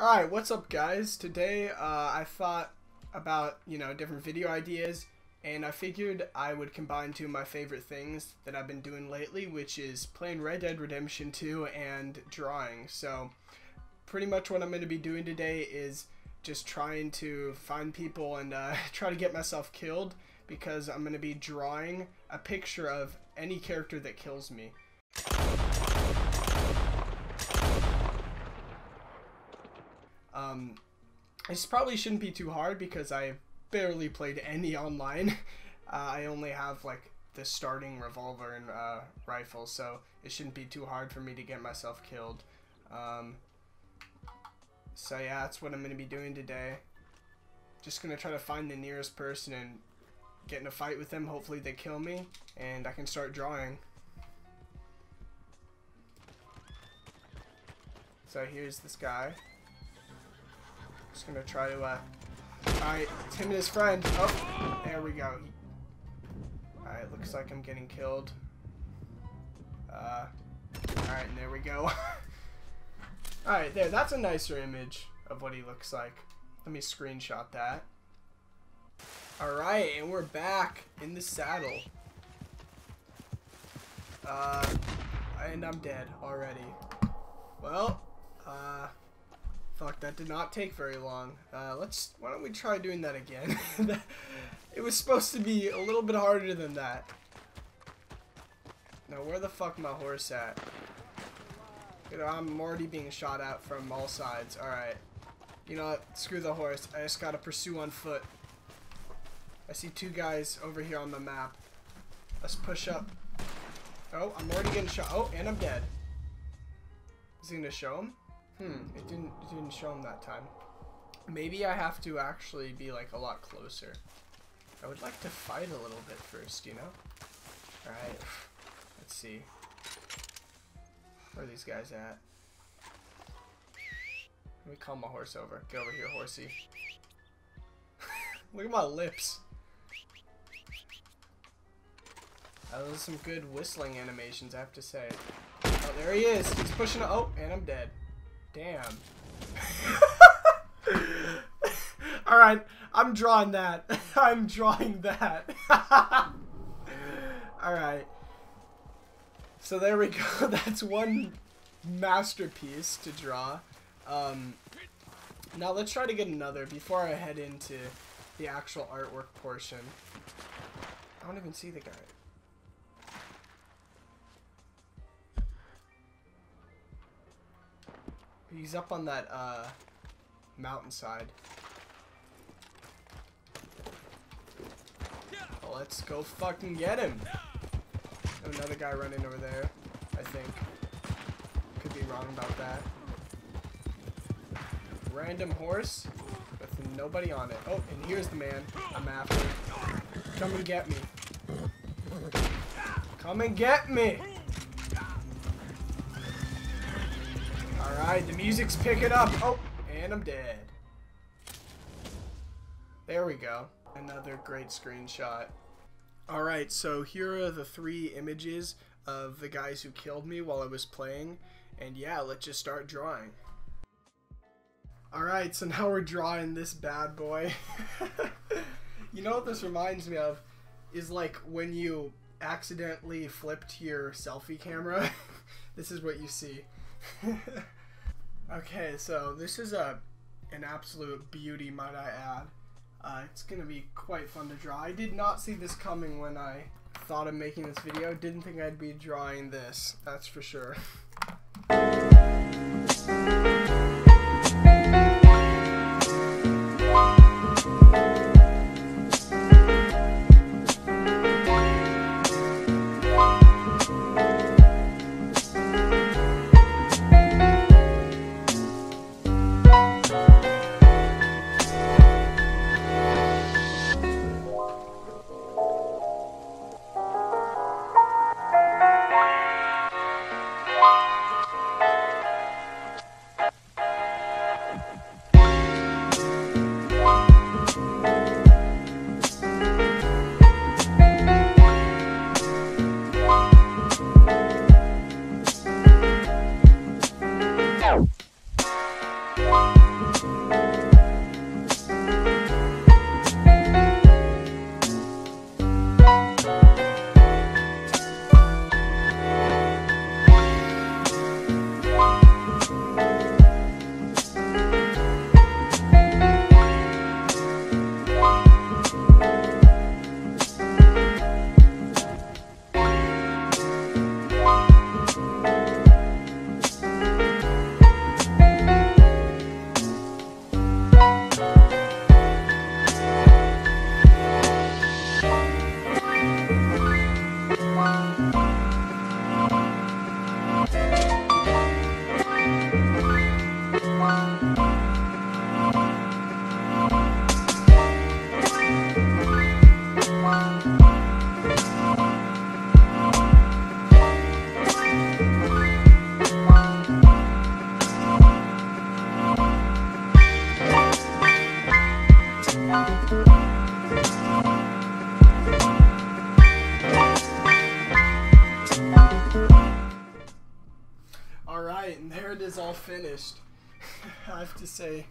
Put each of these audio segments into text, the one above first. Alright, what's up guys? Today I thought about, different video ideas, and I figured I would combine two of my favorite things that I've been doing lately, which is playing Red Dead Redemption 2 and drawing. So pretty much what I'm going to be doing today is just trying to find people and try to get myself killed, because I'm going to be drawing a picture of any character that kills me. This probably shouldn't be too hard because I barely played any online. I only have like the starting revolver and rifle, so it shouldn't be too hard for me to get myself killed. So yeah, that's what I'm going to be doing today. Just going to try to find the nearest person and get in a fight with them. Hopefully they kill me and I can start drawing. So here's this guy. Just gonna try to, alright, it's him and his friend. Oh, there we go. Alright, looks like I'm getting killed. Alright, and there we go. Alright, there, that's a nicer image of what he looks like. Let me screenshot that. Alright, and we're back in the saddle. And I'm dead already. Well, fuck, that did not take very long. Why don't we try doing that again? It was supposed to be a little bit harder than that. Now, where the fuck my horse at? I'm already being shot at from all sides. Alright. You know what? Screw the horse. I just gotta pursue on foot. I see two guys over here on the map. Let's push up. Oh, I'm already getting shot. Oh, and I'm dead. Is he gonna show him? It didn't show him that time. Maybe I have to actually be like a lot closer. I would like to fight a little bit first, you know? Alright, let's see. Where are these guys at? Let me call my horse over. Get over here, horsey. Look at my lips. That was some good whistling animations, I have to say. Oh, there he is. He's pushing. Oh, and I'm dead. Damn. Alright, I'm drawing that. I'm drawing that. Alright. So there we go. That's one masterpiece to draw. Now let's try to get another before I head into the actual artwork portion. I don't even see the guy. He's up on that mountainside. Well, let's go fucking get him. Another guy running over there, I think. Could be wrong about that. Random horse with nobody on it. Oh, and here's the man I'm after. Come and get me. Come and get me. Alright, the music's picking up. Oh, and I'm dead. There we go. Another great screenshot. Alright, so here are the three images of the guys who killed me while I was playing. And yeah, let's just start drawing. Alright, so now we're drawing this bad boy. You know what this reminds me of? Is like when you accidentally flipped your selfie camera. This is what you see. Okay, so this is an absolute beauty, might I add. It's gonna be quite fun to draw. I did not see this coming when I thought of making this video. Didn't think I'd be drawing this, that's for sure. all finished, I have to say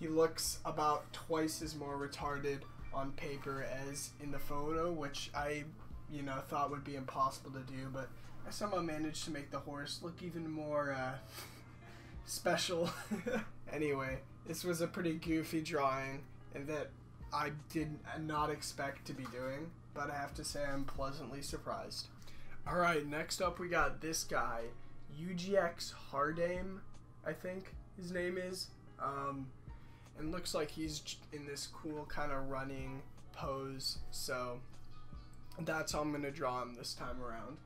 he looks about twice as more retarded on paper as in the photo, which I, you know, thought would be impossible to do, but I somehow managed to make the horse look even more special. Anyway, this was a pretty goofy drawing, and that I did not expect to be doing, but I have to say I'm pleasantly surprised. Alright, next up we got this guy, UGX Hard Aim, I think his name is, and looks like he's in this cool kind of running pose, so that's how I'm going to draw him this time around.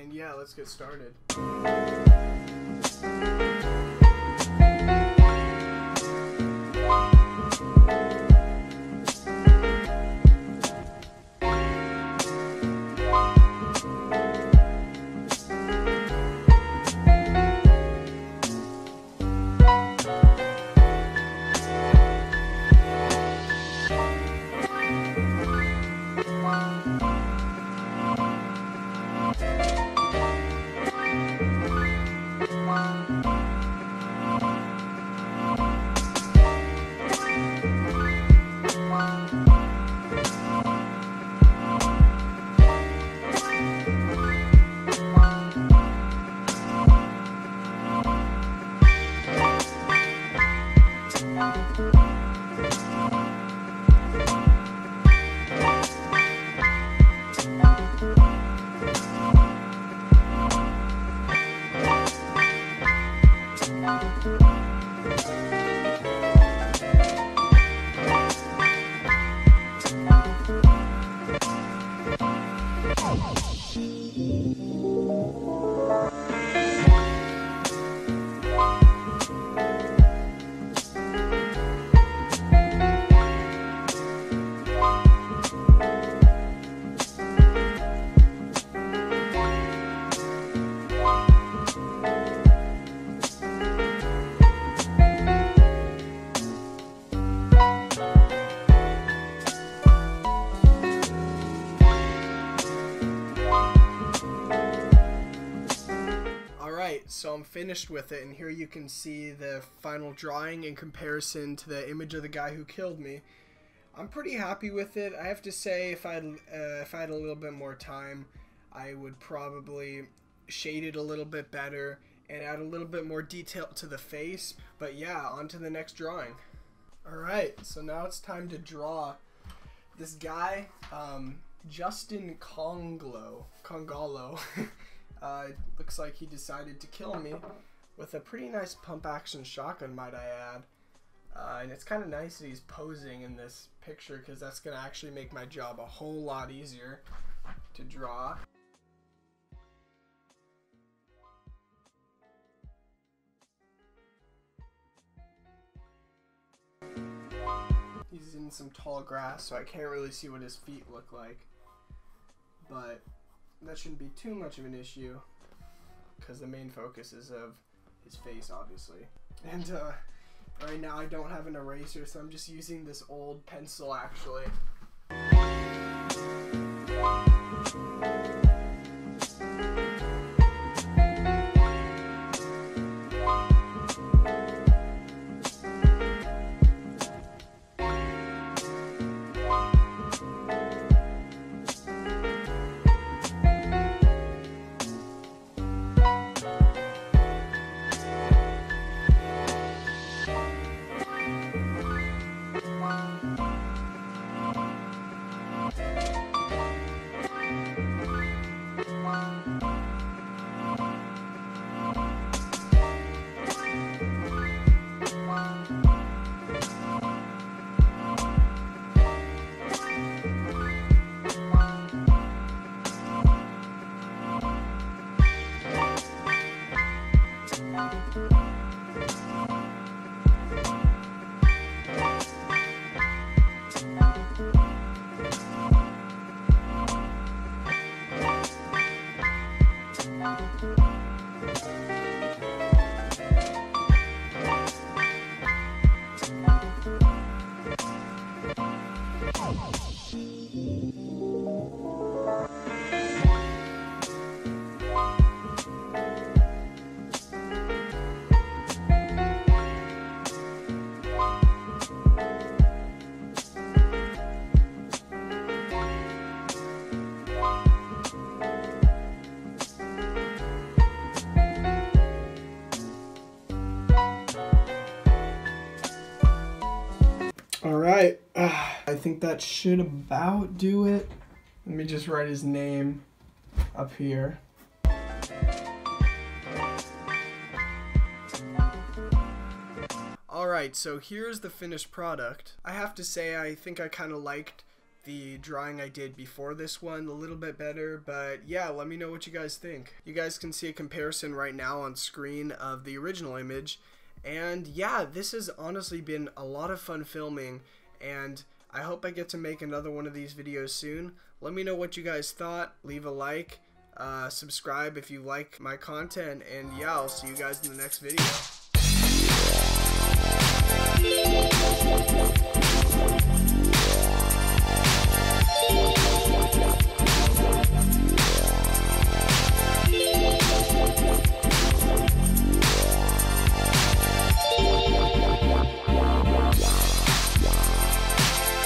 And yeah, let's get started. So I'm finished with it, and here you can see the final drawing in comparison to the image of the guy who killed me. I'm pretty happy with it. I have to say, if I had a little bit more time, I would probably shade it a little bit better and add a little bit more detail to the face. But yeah, on to the next drawing. Alright, so now it's time to draw this guy, Justin Congolo. It looks like he decided to kill me with a pretty nice pump-action shotgun, might I add. And it's kind of nice that he's posing in this picture, because that's going to actually make my job a whole lot easier to draw. He's in some tall grass, so I can't really see what his feet look like, but that shouldn't be too much of an issue, because the main focus is of his face, obviously. And right now I don't have an eraser, so I'm just using this old pencil, actually. All right, I think that should about do it. Let me just write his name up here. All right, so here's the finished product. I have to say, I think I kind of liked the drawing I did before this one a little bit better, but yeah, let me know what you guys think. You guys can see a comparison right now on screen of the original image, and yeah, this has honestly been a lot of fun filming, and I hope I get to make another one of these videos soon. Let me know what you guys thought, leave a like, subscribe if you like my content, and yeah, I'll see you guys in the next video.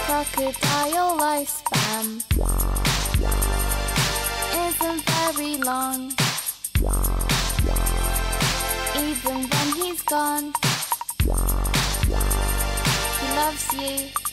Crocodile lifespan isn't very long, even when he's gone, he loves you.